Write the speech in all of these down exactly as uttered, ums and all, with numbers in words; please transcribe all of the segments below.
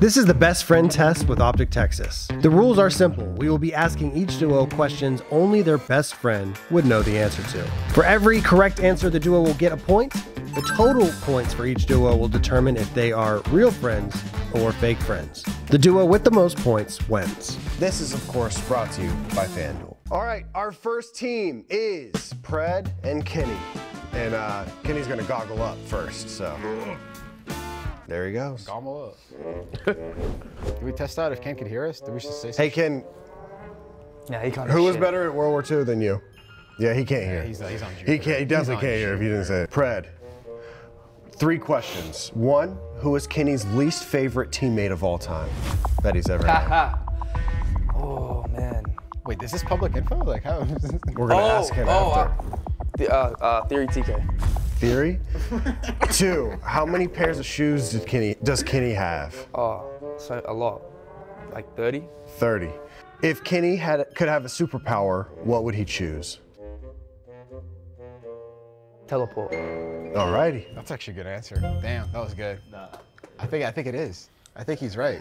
This is the best friend test with Optic Texas. The rules are simple. We will be asking each duo questions only their best friend would know the answer to. For every correct answer, the duo will get a point. The total points for each duo will determine if they are real friends or fake friends. The duo with the most points wins. This is, of course, brought to you by FanDuel. All right, our first team is Pred and Kenny. And uh, Kenny's gonna goggle up first, so. There he goes. Gobble up. Can we test out if Ken can hear us? Did we just say something? Hey, Ken. Yeah, he can't. Who was shit. better at World War Two than you? Yeah, he can't yeah, hear. He's, he's on he can't. He definitely can't hear if you didn't say it. Pred. Three questions. One, who is Kenny's least favorite teammate of all time that he's ever had? Oh man. Wait, is this public info? Like how? We're gonna oh, ask him oh, after. Uh, the, uh, uh, Theory T K. Theory. Two, how many pairs of shoes did Kenny, does Kenny have? Oh, so a lot, like thirty? thirty. If Kenny had, could have a superpower, what would he choose? Teleport. Alrighty. That's actually a good answer. Damn, that was good. Nah. I think, I think it is. I think he's right.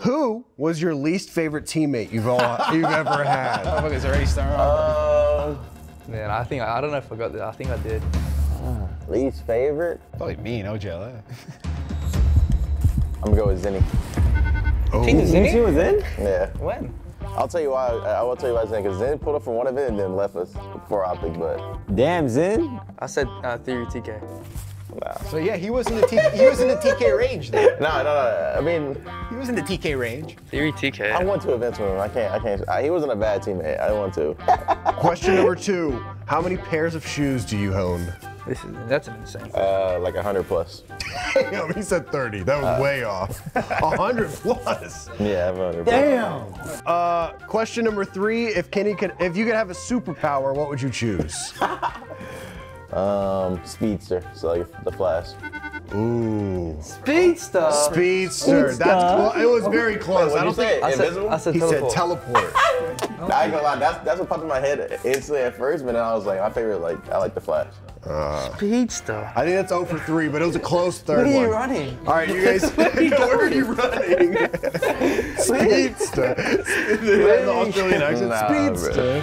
Who was your least favorite teammate you've, all, you've ever had? Oh, it's already starting off. Uh, man, I think, I don't know if I got that. I think I did. Least favorite? Probably me, no J L A. I'm gonna go with Zinni. Oh. Team Zinni? Team was in? Yeah. When? I'll tell you why. I will tell you why I think. Cause Zinni pulled up from one event and then left us for Optic. But damn, Zin. I said uh, Theory T K. Nah. So yeah, he was in the T he was in the T K range then. No, no, no. I mean, he was in the T K range. Theory T K. I won two events with him. I can't. I can't. I, he wasn't a bad teammate. I won two. Question number two. How many pairs of shoes do you own? This is, that's an insane question. Uh, like a hundred plus. Damn, he said thirty. That was uh, way off. a hundred plus? Yeah, I have a hundred plus. Damn! Uh, question number three, if Kenny could, if you could have a superpower, what would you choose? um, Speedster, so like The Flash. Ooh. Speedster? Speedster, Speedster. That's it was very close. Wait, I don't think, I said, invisible? I said he teleport. said teleport. I ain't gonna lie, that's, that's what popped in my head instantly at first, but then I was like, my favorite, like, I like The Flash. Uh, Speedster. I think that's zero for three, but it was a close third one. Where are you one. running? All right, you guys, where are you running? Speedster. That's Australian accent. Nah, Speedster.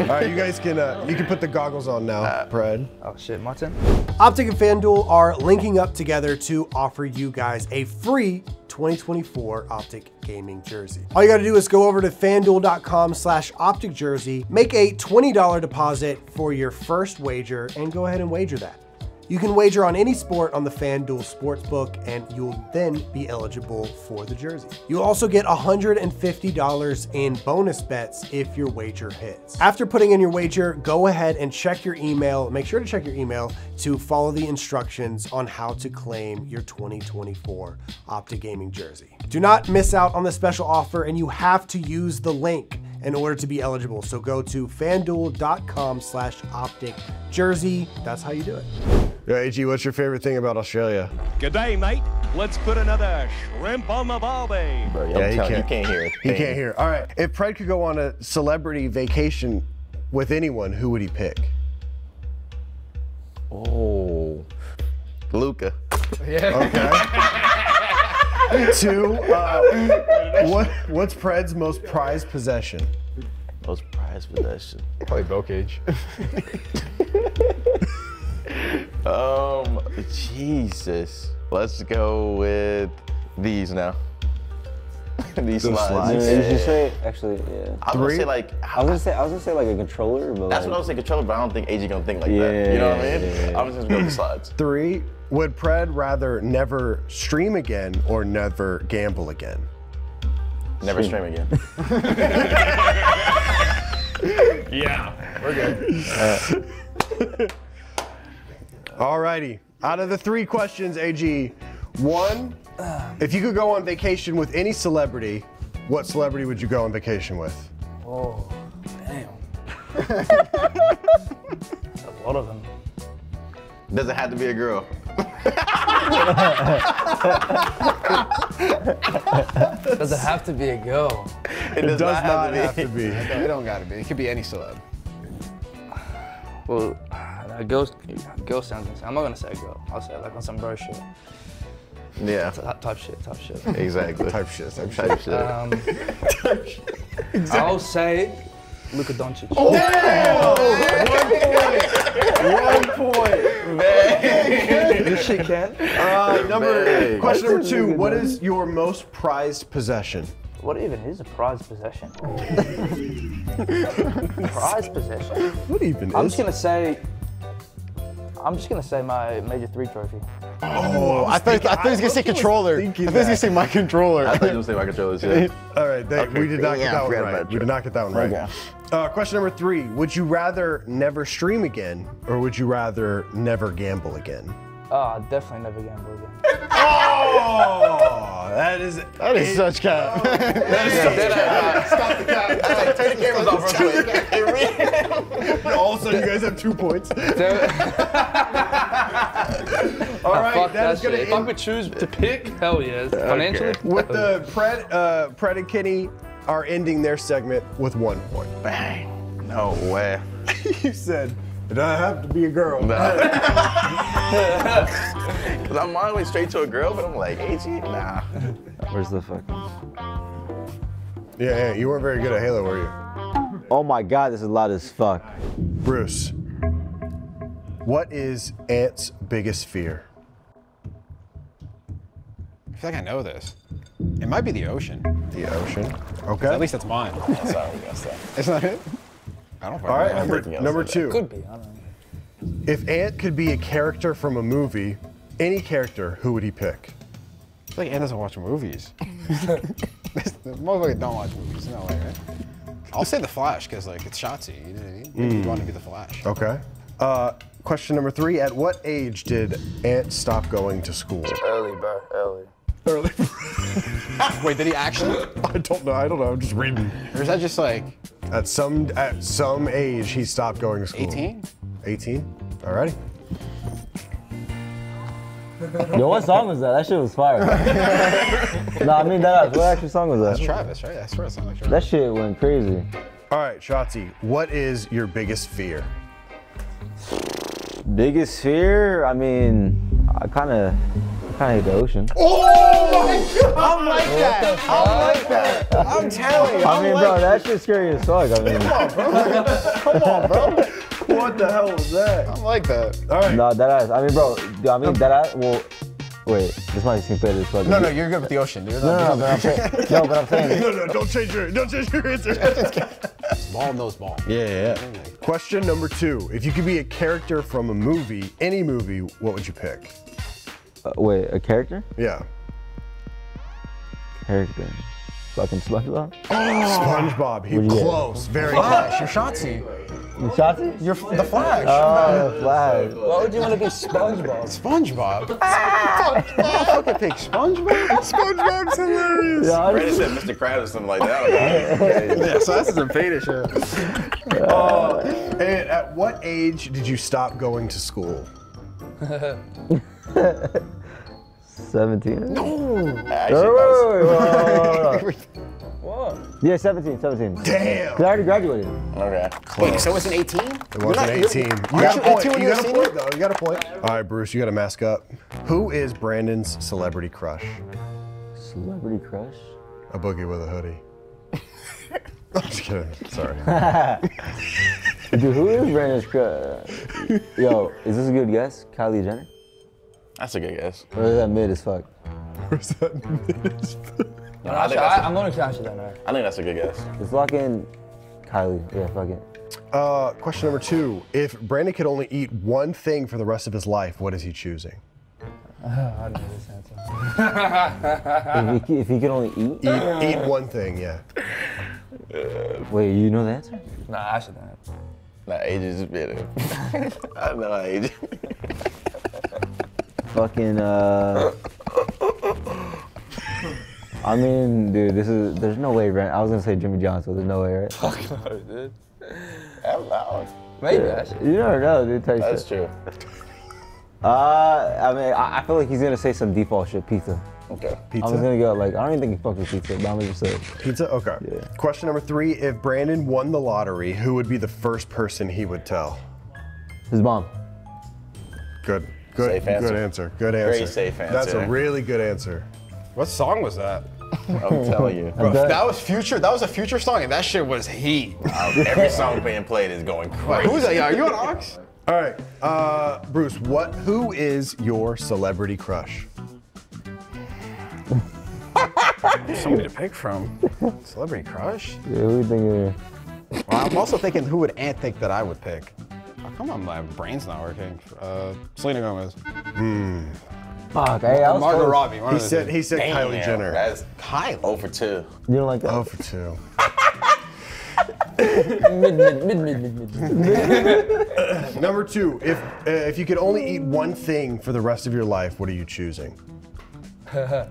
All right, you guys can uh, you can put the goggles on now, uh, Pred. Oh shit, my turn. Optic and FanDuel are linking up together to offer you guys a free twenty twenty-four Optic gaming jersey. All you gotta do is go over to fanduel dot com slash optic jersey, make a twenty dollar deposit for your first wager, and go ahead and wager that. You can wager on any sport on the FanDuel Sportsbook, and you'll then be eligible for the jersey. You'll also get one hundred fifty dollars in bonus bets if your wager hits. After putting in your wager, go ahead and check your email. Make sure to check your email to follow the instructions on how to claim your twenty twenty-four Optic Gaming jersey. Do not miss out on the special offer, and you have to use the link in order to be eligible. So go to fanduel dot com slash optic jersey. That's how you do it. Yo, A G, what's your favorite thing about Australia? Good day, mate. Let's put another shrimp on the barbie. Bro, yeah, he can't, you can't hear it. He can't hear. All right, if Pred could go on a celebrity vacation with anyone, who would he pick? Oh, Luka. Yeah. Okay. Two, uh, what, what's Pred's most prized possession? Most prized possession? Probably Bell Cage. Um, Jesus. Let's go with these now. These the slides. slides. Yeah. You should say, actually, yeah. I was Three? gonna say like. I was gonna say I was gonna say like a controller, but that's like, what I was saying, controller. But I don't think A G gonna think like yeah, that. You know what I mean? Yeah, yeah. I was just gonna go with the slides. Three. Would Pred rather never stream again or never gamble again? Never stream, stream again. Yeah, we're good. Uh, Alrighty, out of the three questions, A G, one, if you could go on vacation with any celebrity, what celebrity would you go on vacation with? Oh, damn. A lot of them. Does it have to be a girl? Does it have to be a girl? It does, it does not, not have, have to be. Have to be. It don't gotta be, it could be any celeb. Well. A girl, girl sounds insane. I'm not gonna say a girl. I'll say it like on some bro shit. Yeah. T type shit, type shit. Exactly. Type shit, type shit. Type shit. Um, type shit. Exactly. I'll say Luka Doncic. Oh, damn! Oh, one point. One point. Man. This shit can. Uh, number, man. Question number two. What one. is your most prized possession? What even is a prized possession? Prized possession? What even I'm is? I'm just gonna say, I'm just gonna say my Major three trophy. Oh, I thought I, I, I thought he was gonna say controller. I thought he was gonna say my controller. I thought he was gonna say my controller too. All right, they, okay. we did not yeah, get that one right. We did not get that one right. Okay. Uh, question number three: would you rather never stream again, or would you rather never gamble again? Oh, definitely never gamble again. Oh, that is that is it, such cap. Oh, that is yeah, such cap. Stop the cap. Hey, take the cameras off real quick. All of a sudden, you guys have two points. All right, fuck that is gonna. If I could choose to pick, hell yes. Okay. Financially, with the Pred, uh, Pred and Kenny are ending their segment with one point. Bang. No way. You said. It doesn't have to be a girl. Nah. Cause I'm on my way straight to a girl, but I'm like, hey, gee, nah. Where's the fucking? Yeah, yeah, you weren't very good at Halo, were you? Oh my God, this is loud as fuck. Bruce, what is Ant's biggest fear? I feel like I know this. It might be the ocean. The ocean. Okay. At least that's mine. Oh, sorry, we got stuff. It's not it. I don't All right, number, number two. Could be, I don't know. If Ant could be a character from a movie, any character, who would he pick? I feel like Ant doesn't watch movies. Motherfuckers don't watch movies, no way, right? I'll say The Flash, because like, it's shotsy. You know what I mean? Mm. You want to be The Flash. Okay. Uh, question number three, at what age did Ant stop going to school? Early, bro, early. Early. Wait, did he actually? I don't know, I don't know, I'm just reading. Or is that just like? At some at some age, he stopped going to school. eighteen? eighteen? Alrighty. Yo, what song was that? That shit was fire. No, I mean that up. What actual song was that? That's Travis, right? I swear it sounded like Travis. That shit went crazy. Alright, Shotzi, what is your biggest fear? Biggest fear? I mean, I kinda I hate the ocean. Oh! I'm like that. I'm like that. I'm telling you. I mean, bro, that shit's scary as fuck. I mean, come on, bro. Come on, bro. What the hell was that? I'm like that. All right. No, that ass. I mean, bro. I mean, that ass. Well, wait. This might seem bad as fuck. No, no, you're good with the ocean, dude. No, no, but I'm saying. No, but I'm saying. No, no, don't change your, don't change your answer. Ball knows ball. Yeah, yeah. Question number two. If you could be a character from a movie, any movie, what would you pick? Uh, wait, a character? Yeah. Character. Fucking SpongeBob? Oh, SpongeBob. He close. Very close. You're Shotzi. You're Shotzi? You're The Flash. Oh, The Flash. Why would you want to be SpongeBob? SpongeBob? Ah! SpongeBob. Fucking pick SpongeBob? SpongeBob's hilarious. Yeah, I just said Mister Krabs or something like that. Yeah, so that's some faded shit. Uh, and at what age did you stop going to school? seventeen? No! Actually, what? Yeah, seventeen, seventeen. Damn! Because I already graduated. Okay. Close. Wait, so it wasn't eighteen? It wasn't eighteen. You got a point, you got a point though, you got a point. All right, Bruce, you got to mask up. Who is Brandon's celebrity crush? Celebrity crush? A Boogie with a Hoodie. I'm just kidding, sorry. Dude, who is Brandon's crush? Yo, is this a good guess? Kylie Jenner? That's a good guess. Or is that mid as fuck? Or is that mid as fuck? No, I think I, a, I'm gonna catch it then. Right? I think that's a good guess. Let's lock in Kylie. Yeah, fuck it. Uh, question number two. If Brandon could only eat one thing for the rest of his life, what is he choosing? Oh, I don't know this answer. if, he, if he could only eat? Eat, uh, eat one thing, yeah. Uh, Wait, you know the answer? Nah, I should not. Nah, age is better. I know age. Fucking, uh, I mean, dude, this is, there's no way, right? I was gonna say Jimmy John's, so there's no way, right? Fuck no, dude. I'm loud. Maybe yeah, I should. You never know, dude. That's shit. True. Uh, I mean, I, I feel like he's gonna say some default shit, pizza. Okay. Pizza? I was gonna go, like, I don't even think he fucking pizza, but I'm gonna just say pizza? Okay. Yeah. Question number three, if Brandon won the lottery, who would be the first person he would tell? His mom. Good. Good, safe answer. Good answer. Good answer. Very safe answer. That's a really good answer. What song was that? I'm telling you. Bro, that was Future. That was a Future song, and that shit was heat. Wow, every song being played is going crazy. Who's that? Are you on Ox? All right, uh, Bruce. What? Who is your celebrity crush? Somebody to pick from. Celebrity crush? Yeah, who do you think it is? Well, I'm also thinking who would Ant think that I would pick. How come on, my brain's not working? Uh, Selena Gomez. Hmm. Fuck, hey, I was Margot close. Robbie. He said, he said Damn, Kylie Jenner. That's Kylie. oh for two. You don't like that? oh for two. Number two, if uh, if you could only eat one thing for the rest of your life, what are you choosing? I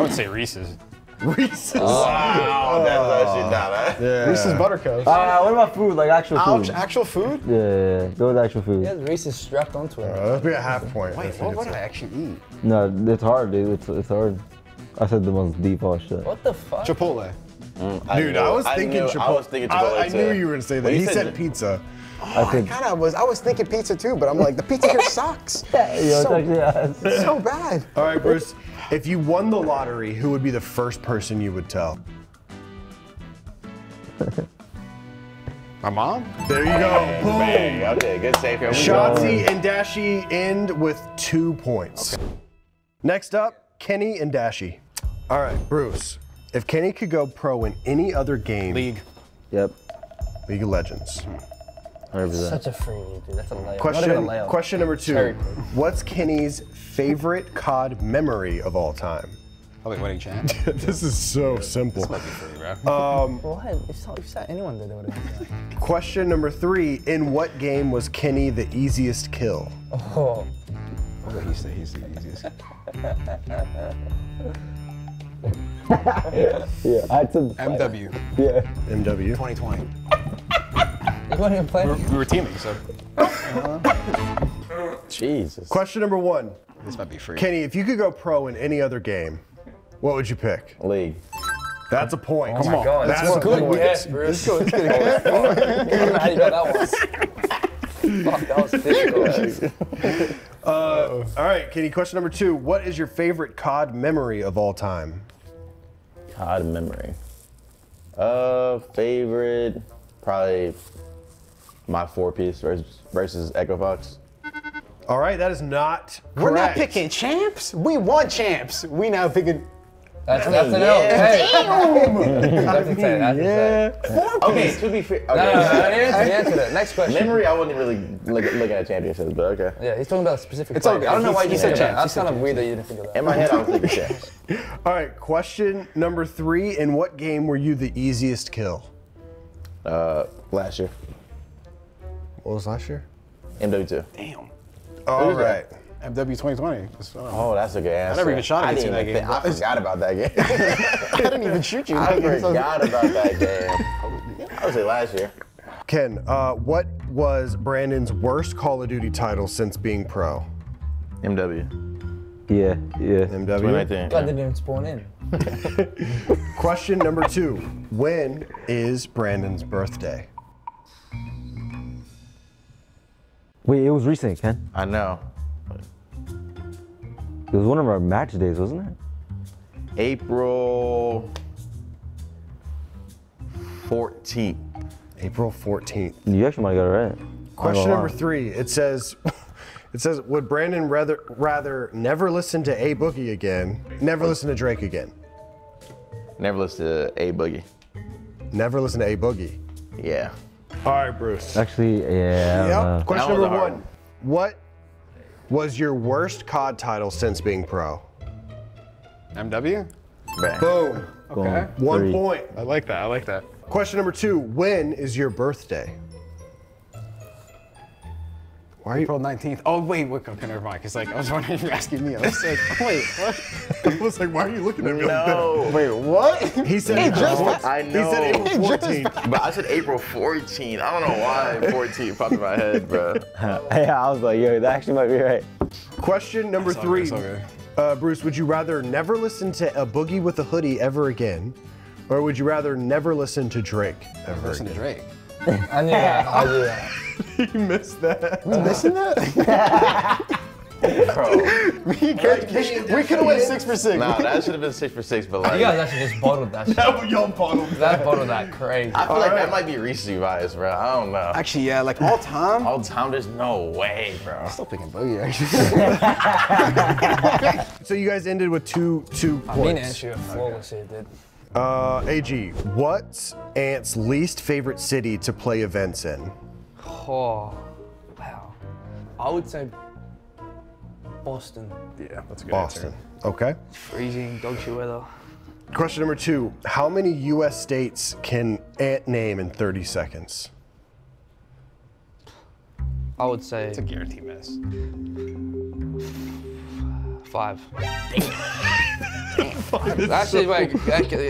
would say Reese's. Reese's. Oh, wow, oh. That's actually not that. Yeah. Reese's Buttercups. Uh, what about food? Like actual food? Ouch, actual food? Yeah, yeah, yeah, go with actual food. Yeah, Reese's strapped onto it. Uh, that'd be a half point. Wait, what would I actually eat? No, it's hard, dude. It's it's hard. I said the most deep all shit. What the fuck? Chipotle. Mm, I dude, knew, I, was I, knew, Chipotle. I was thinking Chipotle. I, I knew you were gonna say that. Well, he said, said pizza. Oh, I think, God, I was, I was thinking pizza too, but I'm like, the pizza here sucks. Yeah, yo, so, it's so bad. All right, Bruce, if you won the lottery, who would be the first person you would tell? My mom? There you go, hey, boom. Bang. Okay, good save here. Shotzi and Dashie end with two points. Okay. Next up, Kenny and Dashie. All right, Bruce, if Kenny could go pro in any other game. League. Yep. League of Legends. That's such a freebie, dude. That's a layup. Question, a layup. Question number two. Cherry. What's Kenny's favorite C O D memory of all time? Probably winning champ. This is so simple. This might be free, bro. Um, what? If you saw anyone did it, would have been that. Question number three. In what game was Kenny the easiest kill? Oh. Oh, he said he's the easiest. Yeah. Yeah. I took M W. Yeah. M W. twenty twenty. Play? We're, we were teaming, so. Uh, Jesus. Question number one. This might be free. Kenny, if you could go pro in any other game, what would you pick? League. That's a point. Oh Come my on. God. That's, That's a good one. Yes, Bruce. Let's go. Let's go. I don't know how you know that was. Fuck, that was difficult. uh, all right, Kenny, question number two. What is your favorite C O D memory of all time? C O D memory. Uh, favorite, probably. My four piece versus, versus Echo Fox. All right, that is not correct. We're not picking champs. We won champs. We now picking. That's that's an L. Damn. That's a ten. That's a ten. Four okay, piece. To be fair. Okay. No, no, no, answer that. Next question. Memory. I wasn't really look, looking at championships, but okay. Yeah, he's talking about a specific. It's okay. I don't know why you said champs. That's kind of weird that you didn't think of that. In my head, I was thinking champs. All right, question number three. In what game were you the easiest kill? Uh, last year. What was last year? M W two. Damn. All right. That? M W twenty twenty. Oh, that's a good answer. I never even shot at you in that game. I forgot about that game. I didn't even shoot you. I forgot about that game. I would say last year. Ken, uh, what was Brandon's worst Call of Duty title since being pro? M W. Yeah, yeah. M W? God, they didn't even spawn in. Question number two. When is Brandon's birthday? Wait, it was recent, Ken. I know. It was one of our match days, wasn't it? April fourteenth. April fourteenth. You actually might have got it right. Question number three. It says, it says, would Brandon rather rather never listen to A Boogie again, never listen to Drake again? Never listen to A Boogie. Never listen to A Boogie. Yeah. All right, Bruce. Actually, yeah. Yep. Question number one. What was your worst C O D title since being pro? M W? Bang. Boom. Okay. One Three. point. I like that. I like that. Question number two. When is your birthday? Why are you? April nineteenth. Oh, wait. What? Okay, never mind. It's like, I was wondering if you were asking me. I was like, wait, what? I was like, why are you looking at me? No. Wait, what? He said it just passed. I know. He said April fourteenth. But I said April fourteenth. I don't know why fourteen popped in my head, bro. Yeah, I was like, yo, that actually might be right. Question number three. Okay, uh, Bruce, would you rather never listen to A Boogie with a Hoodie ever again, or would you rather never listen to Drake ever again? Listen to Drake. I knew that. I knew that. You missed that. We missing that? Bro. We could have went six for six. Nah, that should have been six for six, but like. You guys actually just bottled that shit. That y'all bottled that. That bottled that crazy. I feel all like right. that might be Reese's bias, bro. I don't know. Actually, yeah, like all time? All time, there's no way, bro. I'm still picking Boogie, actually. So you guys ended with two, two points. I mean, actually, a flawlessly, okay. dude. Uh, A G, what's Ant's least favorite city to play events in? Oh, wow. I would say Boston. Yeah, that's a good Boston. Answer. Okay. It's freezing, dog shit weather. Question number two, how many U S states can Ant name in thirty seconds? I would say... It's a guarantee miss. Five. Damn. Actually, wait,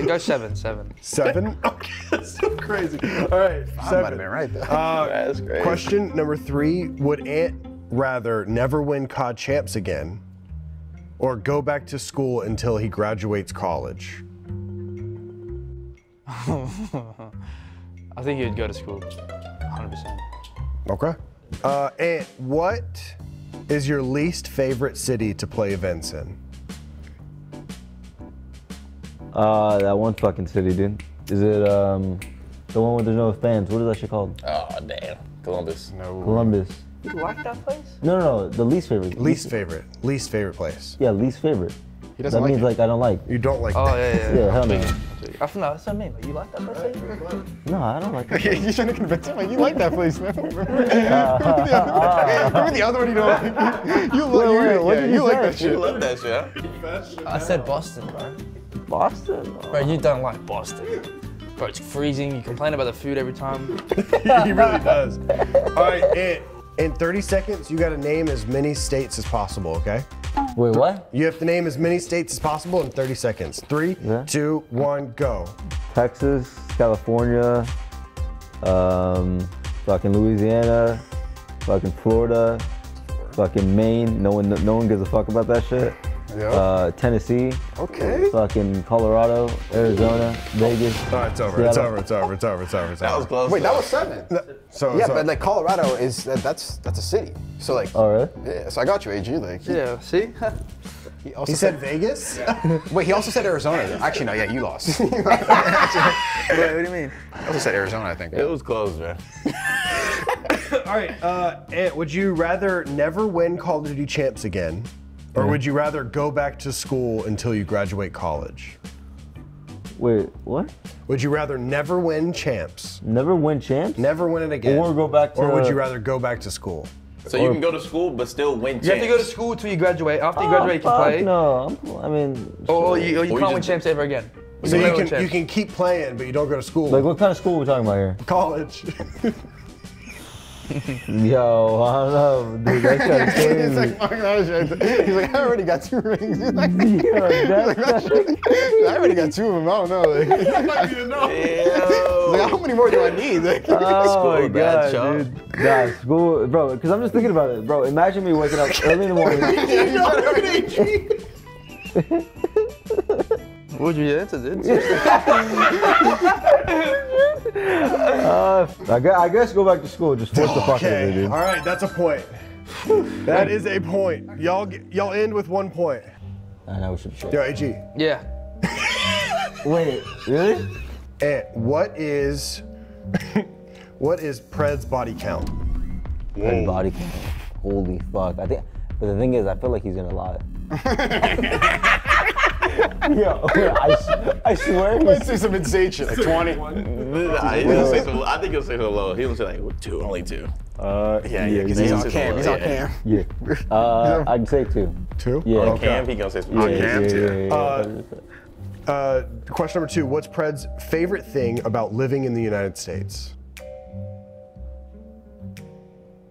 go seven, seven. Seven? Okay, that's so crazy. All right, I seven. Might have been right though. Uh, that's crazy. Question number three, would Ant rather never win C O D champs again or go back to school until he graduates college? I think he'd go to school, one hundred percent. Okay. Uh, Ant, what is your least favorite city to play events in? Uh, that one fucking city, dude. Is it um, the one where there's no fans? What is that shit called? Oh, damn. Columbus. No. Columbus. You like that place? No, no, no. The least favorite. Least, least favorite. Least favorite place. Yeah, least favorite. He doesn't that like means it. Like I don't like. You don't like. Oh that. yeah, yeah. yeah, hell no. I feel like that's what I mean. Like, you like that place? No, I don't like that place. You're trying to convince him. Like, you like that place, man. Remember the other one you don't like? You like that shit. You love that shit. I said Boston, bro. Boston? Oh. Bro, you don't like Boston. Bro, it's freezing. You complain about the food every time. He really does. All right, Ant. In thirty seconds, you gotta name as many states as possible, okay? Wait, what? You have to name as many states as possible in thirty seconds. Three, yeah. two, one, go. Texas, California, um, fucking Louisiana, fucking Florida, fucking Maine. No one, no one gives a fuck about that shit. Yep. Uh, Tennessee. Okay. Fucking Colorado, Arizona, Vegas. All right, it's over. Seattle. It's over. It's over. It's over. It's over. It's that over. was close. Wait, though. that was seven. No, so yeah, so. but like Colorado is uh, that's that's a city. So like. Oh really? Yeah. So I got you, A G. Like. Yeah. See. He, also he said, said Vegas. Yeah. Wait, he also said Arizona. Actually, no. Yeah, you lost. Wait, what do you mean? I also said Arizona. I think. It was close, man. All right. Uh, Ant, would you rather never win Call of Duty champs again? Or would you rather go back to school until you graduate college? Wait, what? Would you rather never win champs? Never win champs? Never win it again. Or go back to... Or would you rather go back to school? So you can go to school, but still win champs. You have to go to school till you graduate. After you graduate, you can play. No, I mean... Or you, or you can't win champs ever again. So you can, you can keep playing, but you don't go to school. Like, what kind of school are we talking about here? College. Yo, I don't know, dude. That shit's crazy. He's like, fuck that shit. He's like, I already got two rings. He's like, Yo, that's like that shit. I already got two of them. I don't know. Like, I might need to know. Yo. Like, how many more do I need? Like, oh my god, dude. That's school, bro. Because I'm just thinking about it, bro. Imagine me waking up early in the morning. What would you answer, dude? Uh, I, guess, I guess go back to school. Just force okay. the fuck out of it, dude. All right, that's a point. That is a point. Y'all, y'all end with one point. I know we should check. Yo, A G. Yeah. Wait, really? And what is, what is Pred's body count? Pred's body count. Holy fuck! I think. But the thing is, I feel like he's gonna lie. Yo, okay, I, I swear. Let's say some insane like twenty. I, he'll say some, I think he'll say so low. He'll say like two, only two. Uh, yeah, yeah. He's, he's on cam. He's on cam. Yeah. Uh, I'd say two. Two? Yeah. On okay. cam, he gonna say some. On cam too. Uh, uh, question number two. What's Pred's favorite thing about living in the United States?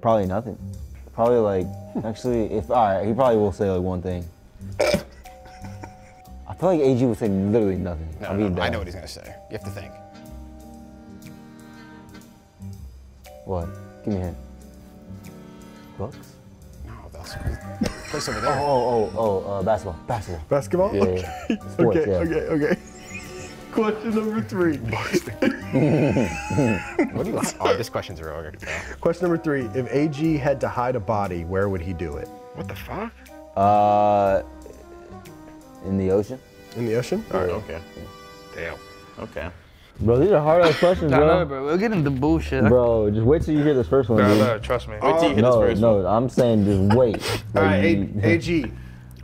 Probably nothing. Probably like actually, if all right, he probably will say like one thing. I feel like A G would say literally nothing. No, I, mean, no, I know what he's gonna say. You have to think. What? Give me a hint. Books? No, that's crazy. Place over there. Oh, oh, oh, oh, uh, basketball. Basketball. Basketball? Yeah, okay. Yeah. Sports, okay, yeah. okay, okay. Question number three. What do you like? Oh, this question's wrong. Question number three. If A G had to hide a body, where would he do it? What the fuck? Uh, in the ocean. In the ocean? All right. Okay. Damn. Okay. Bro, these are hard ass questions, bro. No, no, bro. We'll get into bullshit. Bro, just wait till you hear this first one. No, no, trust me. Wait till um, you hear no, this first no, one. No, I'm saying just wait. All like, right, you, A G,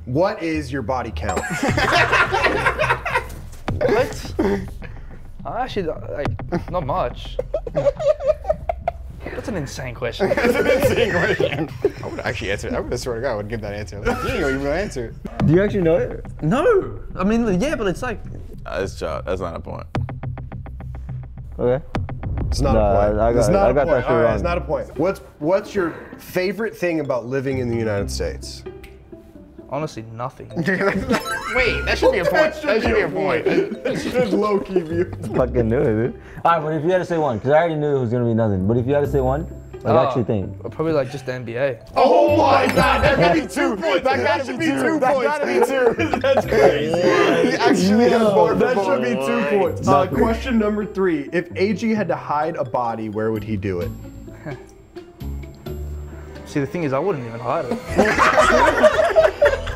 what is your body count? What? I actually, like, not much. That's an insane question. That's an insane question. I would actually answer it. I would have sworn to God I would give that answer. Like, you ain't gonna even answer it. Do you actually know it? No. I mean, yeah, but it's like. Uh, it's shot. That's not a point. Okay. It's not no, a point. I, I got, it's not I got a point. That All right, it's not a point. What's What's your favorite thing about living in the United States? Honestly, nothing. Wait, that should be a point. That should, that should be a point. That should low-key be a point. Fucking knew it, dude. All right, but if you had to say one, because I already knew it was going to be nothing. But if you had to say one, like uh, actually think. Probably like just the N B A. Oh my God, that gotta be two points. That gotta be two points. That gotta be two. That's crazy. He actually has more. That should be two points. Uh, question number three. If A G had to hide a body, where would he do it? See, the thing is, I wouldn't even hide it.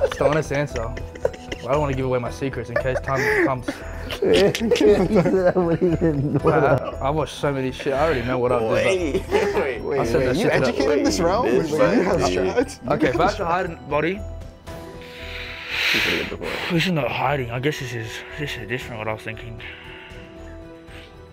That's the honest answer. I don't want to give away my secrets in case time comes. Wow, I watched so many shit. I already know what I'll do. Wait, wait, wait. I said wait, you educated in this realm? This this okay, if I have to hide a body. This is not hiding. I guess this is this is different. What I was thinking.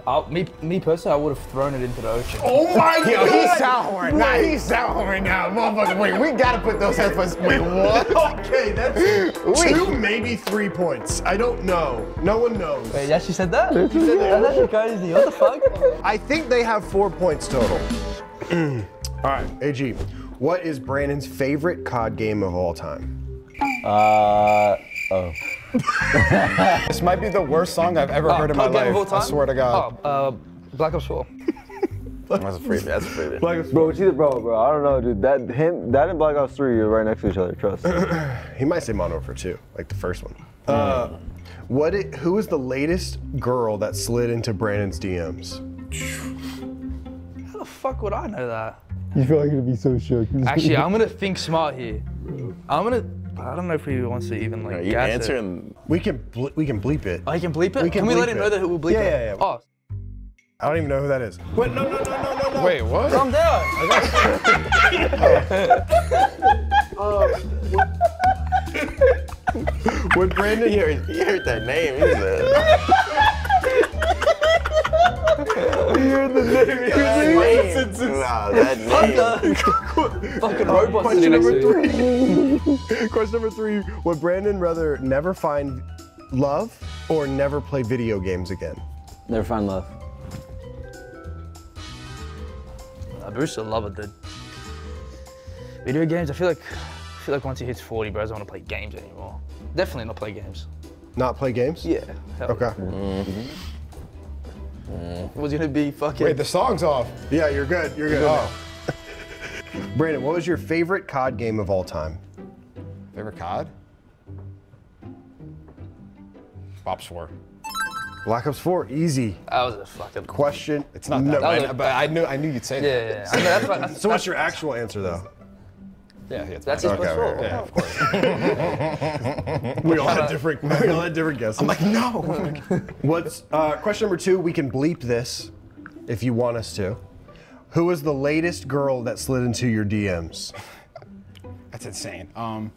I'll, me, me personally, I would have thrown it into the ocean. Oh my God! Yo, he's sour. Nah, he's sour right now, motherfucker. Wait, we gotta put those headphones. Wait, what? Okay, that's wait. two, maybe three points. I don't know. No one knows. Wait, yeah, she said that. She said that. That's actually crazy. What the fuck? I think they have four points total. All right, A G, what is Brandon's favorite C O D game of all time? Uh. Oh. This might be the worst song I've ever uh, heard in my life. I swear to God. Oh, uh, Black Ops four. That's a freebie. That's a freebie. Black Ops, bro, it's either bro, bro. I don't know, dude. That him, that and Black Ops three are right next to each other. Trust. He might say Mono for two, like the first one. Mm. Uh, what? It, who is the latest girl that slid into Brandon's D Ms? How the fuck would I know that? You feel like it'd be so shook. Actually, I'm gonna think smart here. I'm gonna. I don't know if he wants to even like. No, you gas answer it. Him. We can ble we can bleep it. Oh, he can bleep it. We can, can we let him know that we'll bleep yeah, it? Yeah, yeah, yeah. Oh, I don't even know who that is. Wait, no, no, no, no, no, no. Wait, what? Calm down. uh, what? When Brandon heard, he heard that name, he said. He heard the name. That name. Wow, that name. Fucking robots. Question number three. Question number three, would Brandon rather never find love or never play video games again? Never find love. I used to love it, dude. Video games, I feel like I feel like once he hits forty, bro, I don't want to play games anymore. Definitely not play games. Not play games? Yeah. Okay. Mm-hmm. Mm. Was gonna be fucking. Wait, the song's off. Yeah, you're good. You're good. You're good. Oh. Brandon, what was your favorite C O D game of all time? Favorite C O D? Black Ops four. Black Ops four, easy. That was a fucking question. It's not that. No, I, a, but I knew I knew you'd say yeah, that. Yeah, yeah. I mean, that's what, that's, so what's your actual answer though? Yeah, yeah, that's his okay, okay, yeah, of course. we all had different. We all had different guesses. I'm like, no. What's uh, question number two? We can bleep this if you want us to. Who was the latest girl that slid into your D Ms? That's insane. Um.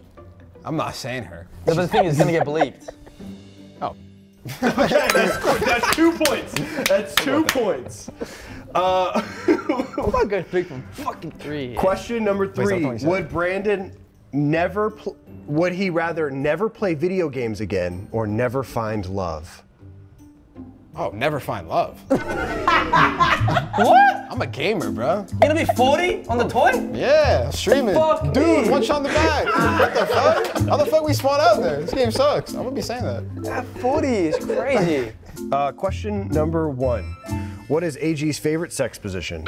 I'm not saying her. But the thing is, it's gonna get bleeped. Oh. Okay, that's, that's two points. That's two points. Uh, I'm not gonna pick from fucking three. Question number three: would Brandon never? Pl would he rather never play video games again or never find love? Oh, never find love. What? I'm a gamer, bro. You gonna be forty on the toy? Yeah, streaming. Fuck Dude, me. One shot in the bag. What the fuck? How the fuck we spawned out there? This game sucks. I'm gonna be saying that. That forty is crazy. Uh, question number one. What is A G's favorite sex position?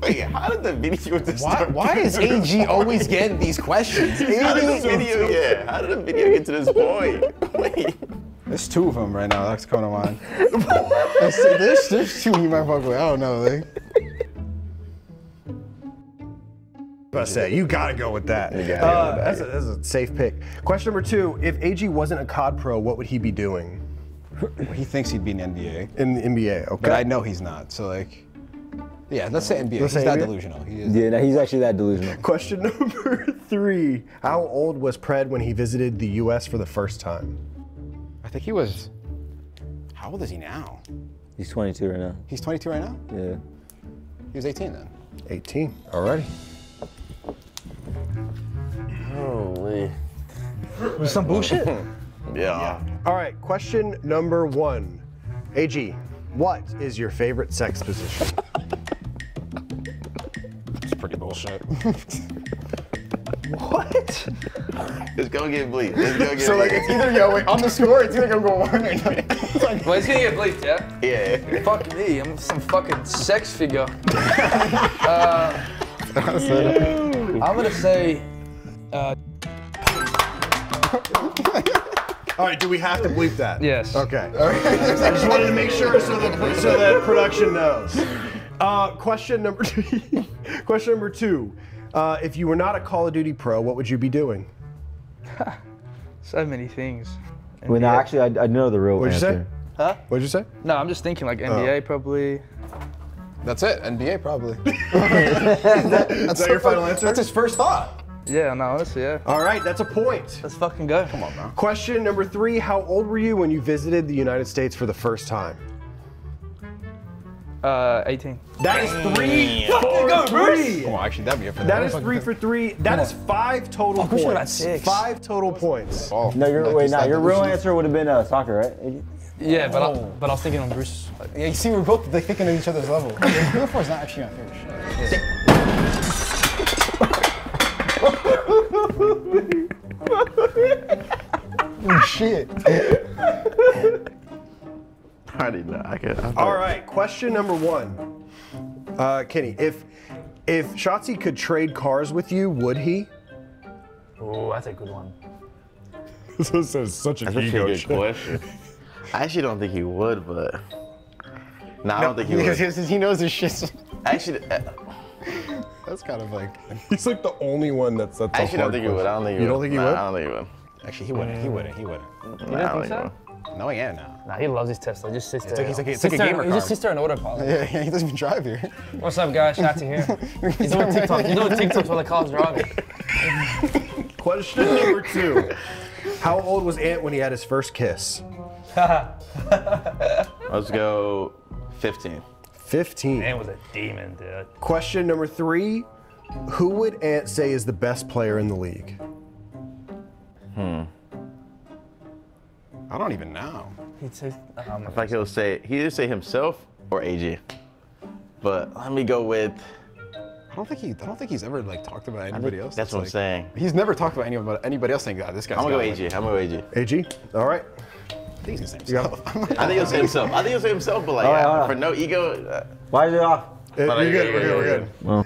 Wait, how did the video just why, start? Why is A G always getting these questions? How did the video, yeah, how did the video get to this point? Wait. There's two of them right now. That's coming to mind. there's, there's, there's two you might fuck with. I don't know. Like. I say you gotta go with that. You gotta uh, go with that. That's, a, that's a safe pick. Question number two: if A G wasn't a C O D pro, what would he be doing? He thinks he'd be in the N B A. In the N B A, okay. But I know he's not. So like, yeah, let's say N B A. Let's he's say that N B A? Delusional. He is. Yeah, no, he's actually that delusional. Question number three: how old was Pred when he visited the U S for the first time? I think he was. How old is he now? He's twenty-two right now. He's twenty-two right now. Yeah. He was eighteen then. eighteen. Alrighty. Holy. Was some bullshit? yeah. yeah. All right, question number one. A G, what is your favorite sex position? It's pretty bullshit. What? It's gonna get bleeped. It's gonna get so, bleeped. Like, it's either yo, wait, on the score, it's either gonna go one or nothing. It's like, well, it's gonna get bleeped, yeah? Yeah. Fuck me, I'm some fucking sex figure. uh, I'm gonna say. Uh... All right, do we have to bleep that? Yes. Okay. Right. I just wanted to make sure so that so that production knows. Uh, question number two. Question number two. Uh, if you were not a Call of Duty pro, what would you be doing? So many things. N B A. Well, no, actually, I, I know the real What'd answer. What'd you say? Huh? What'd you say? No, I'm just thinking like N B A oh. probably. That's it. N B A probably. Is that, that's Is that your final answer? That's his first thought. Yeah, no, that's yeah. All right, that's a point. Let's fucking go. Come on, man. Question number three, how old were you when you visited the United States for the first time? Uh, eighteen. That is three yeah. for go, three. Come on, actually, that'd be a that, that is three for three. That is five total oh, points. Sure six. Five total points. Oh, no, you're, wait, no, your real answer would have been uh, soccer, right? Yeah, but, oh. I, but I was thinking on Bruce's. Yeah, you see, we're both like, thinking at each other's level. Who four is not actually on finish. Oh shit. I did not. I can't. I All right, question number one. Uh, Kenny, if if Shotzi could trade cars with you, would he? Oh, that's a good one. This is such an ego good question. I actually don't think he would, but. Nah, no, I don't think he would. Because he knows his shit. Actually. Uh, That's kind of like he's like the only one that's that's. Actually, I don't think he would. I don't think he would. You don't think he would? I don't think he would. Actually, he wouldn't. He wouldn't. He wouldn't. You don't think so? No, he ain't. No. Nah, he loves his Tesla. He just sits there. It's like he's like a gamer car. He just sits there in autopilot. Yeah, yeah. He doesn't even drive here. What's up, guys? Shotzi here. He's doing TikToks. He's doing TikToks while the car's driving. Question number two: how old was Ant when he had his first kiss? Let's go fifteen. fifteen. Man was a demon, dude. Question number three, who would Ant say is the best player in the league? Hmm. I don't even know. He'd say, um, I think he'll say, he'd either say himself or A G. But let me go with. I don't think he. I don't think he's ever like talked about anybody else. That's, that's what like, I'm saying. He's never talked about anybody anybody else saying that. This guy's. I'm gonna go A G. Like, I'm gonna go A G. A G. All right. I think he'll say himself. I think he'll say himself. I think he'll say himself, but like, right, yeah, for no ego. Uh, Why is it off? It, we're good, yeah, we're good, we're good. Well.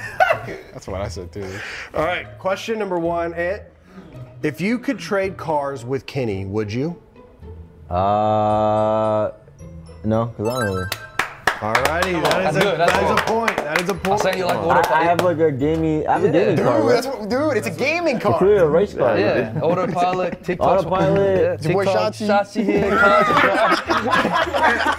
That's what I said too. All right, question number one, Ant. If you could trade cars with Kenny, would you? Uh, no, because I don't really. All righty, that, oh, is, a, that cool. is a point, that is a point. I'll say you like auto pilot. I have like a gaming, I have yeah. a gaming dude, car. Right? That's what, dude, it's that's a gaming car. It's really a race car. Yeah, yeah. Autopilot, TikTok. Autopilot, yeah. Boy Shotzi. Shotzi here,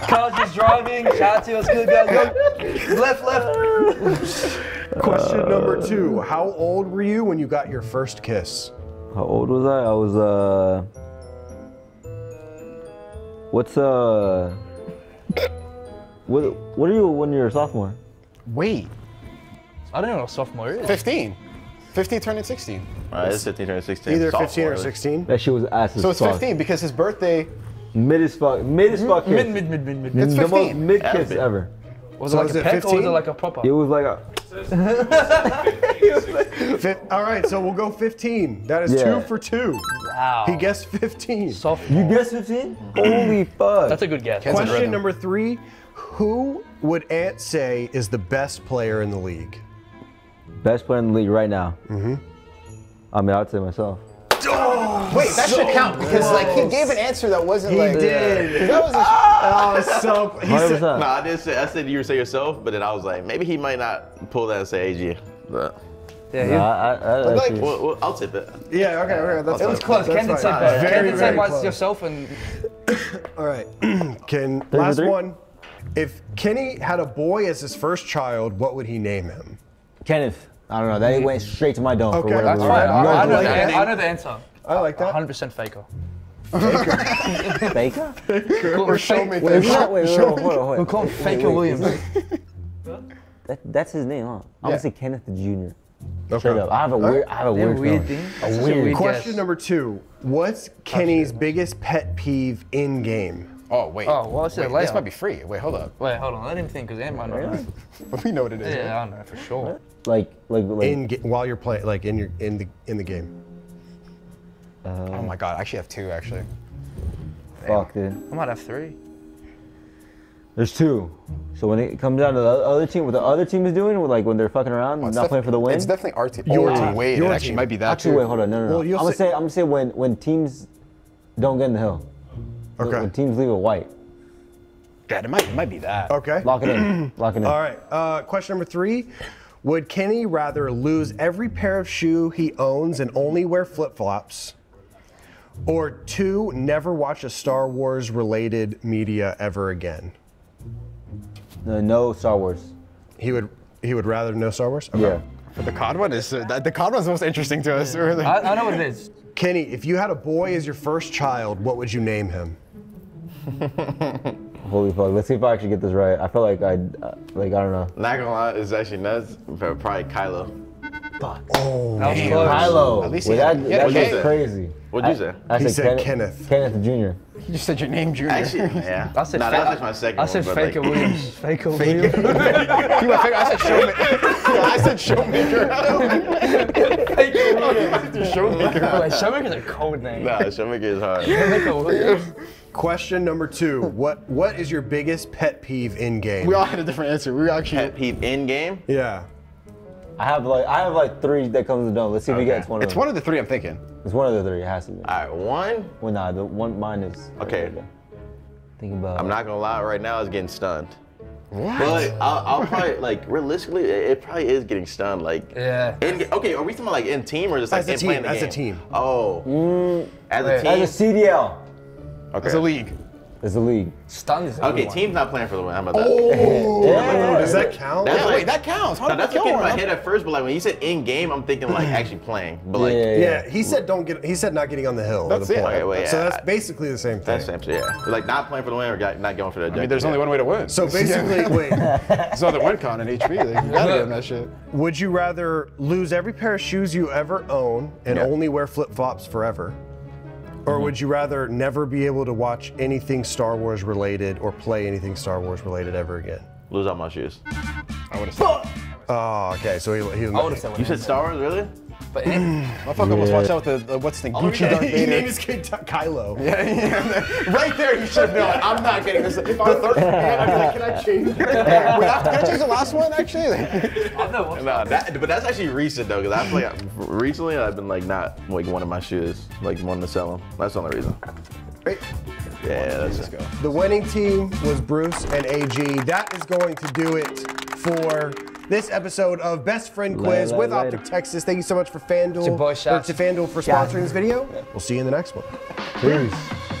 Car's just driving. Shotzi, what's good, guys? Go. Left, left. Question uh, number two, how old were you when you got your first kiss? How old was I? I was, uh, what's, uh, What, what are you when you're a sophomore? Wait. I don't know what a sophomore is. fifteen. fifteen turning sixteen. All right, it's fifteen turning sixteen. Either sophomore, fifteen or sixteen. That shit was ass as So it's fuck. fifteen because his birthday. Mid as fuck. Mid as fuck kiss. Mid, mid, mid, mid, mid. It's the fifteen. Most mid kiss yeah, ever. Was so it like a pet or was it like a proper? It was like a. All right, so we'll go fifteen. That is yeah. two for two. Wow. He guessed fifteen. Sophomore. You guessed fifteen? Holy fuck. That's a good guess. Question number three. Who would Ant say is the best player in the league? Best player in the league right now? Mm-hmm. I mean, I would say myself. Oh, Wait, that so should count because gross. like he gave an answer that wasn't he like. He did. That was a, oh, was so. He said, no, I didn't say. I said you were say yourself, but then I was like, maybe he might not pull that and say A G. But. Yeah, no, I, I, I like, well, well, I'll tip it. Yeah, okay, okay. That's it was close. Kendon said once yourself and. All right, Ken. Last one. If Kenny had a boy as his first child, what would he name him? Kenneth. I don't know. That went straight to my dome. Okay, for that's fine. I, I, know the, I know the answer. I like that. one hundred percent Faker. Faker? Faker? Faker. Or Showmaker. Wait, wait, we call him Faker Williams. That, that's his name, huh? I'm gonna say Kenneth Junior Okay. Straight up. I have a weird, I have a weird, weird thing. A weird. A weird question guess. number two. What's Kenny's Absolutely. biggest pet peeve in game? Oh wait. Oh well, wait, this might be free. Wait, hold up. Wait, hold on. Let him think, cause Ant might know. We know what it is. Yeah, right? I don't know for sure. What? Like, like, like. In while you're playing, like in your in the in the game. Uh, oh my God, I actually have two actually. Fuck, Damn. dude. I might have three. There's two. So when it comes down to the other team, what the other team is doing, like when they're fucking around, well, not playing for the win. It's definitely our team. Your oh, team. Wait, your it actually team. might be that. Actually, too. wait, hold on. No, no, no. Well, I'm gonna say, say I'm gonna say when when teams don't get in the hill. Okay. When teams leave it white. God, it might, it might be that. Okay. Lock it in. Lock it in. All right. Uh, question number three. Would Kenny rather lose every pair of shoe he owns and only wear flip-flops, or two, never watch a Star Wars-related media ever again? No, no Star Wars. He would. He would rather no Star Wars. Okay. Yeah. But the C O D one is uh, the C O D one's the most interesting to us. Really. I, I know what it is. Kenny, if you had a boy as your first child, what would you name him? Holy fuck! Let's see if I actually get this right. I feel like I, uh, like I don't know. Not gonna lie, it's actually nuts. But probably Kylo. Fuck. Oh, that was close. Kylo. At least he well, that, that was crazy. What'd you say? I, I he said, said Kenneth. Kenneth Junior. You just said your name, Junior. Actually, yeah. I said. Nah, that was my second. I said one, Faker like... Williams. Faker Williams. I said Showmaker. I said Showmaker. Faker Williams. Showmaker. Wait, Showmaker's a code name. Nah, Showmaker is hard. Showmaker Williams. Question number two. What What is your biggest pet peeve in game? We all had a different answer. We actually pet peeve in game. Yeah. I have like I have like three that comes to dome. Let's see if okay. we get one of them. It's one of the three I'm thinking. It's one of the three. It has to be. All right, one. Well, nah, the one mine is. Okay. Right, right, right. Think about. I'm not gonna lie. Right now, it's getting stunned. What? But I'll, I'll probably like realistically, it, it probably is getting stunned. Like. Yeah. In, okay, are we talking like in team or just like as in a team, playing the as game? As a team. Oh. Mm, as right. a team. As a C D L. Okay. As a league. It's a league. Stuns. Okay, everyone. Team's not playing for the win. How about that? Oh, yeah. Does that count? That's yeah, like, wait, that counts. How no, that's what came in my head at first, but like when you said in game, I'm thinking like actually playing. But like, yeah, yeah, yeah. yeah, he said don't get. He said not getting on the hill. That's or the it. Okay, well, yeah, so that's basically the same thing. That's the same. Yeah, like not playing for the win or not going for the. I mean, there's yeah. only one way to win. So basically, wait. There's only one con in H B. You gotta get on that shit. Would you rather lose every pair of shoes you ever own and yeah. only wear flip flops forever? Or would you rather never be able to watch anything Star Wars related or play anything Star Wars related ever again? Lose all my shoes. I would have said. Oh, okay. So he. he I would have said. You said Star Wars, really? But my fucker almost watched out with the uh, what's the name? Gucci Darth Vader. He named his kid Kylo. Yeah, yeah. Right there, you should know. I'm not getting this. If I was third, I'd be like, can I change? Can I change the last one actually? I know. No, that, but that's actually recent though, because I play recently. I've been like not like one of my shoes, like wanting to sell them. That's the only reason. Right. Yeah, let's just go. The winning team was Bruce and A G. That is going to do it for this episode of Best Friend Quiz with Optic Texas. Thank you so much for FanDuel, to FanDuel for sponsoring this video. We'll see you in the next one. Peace.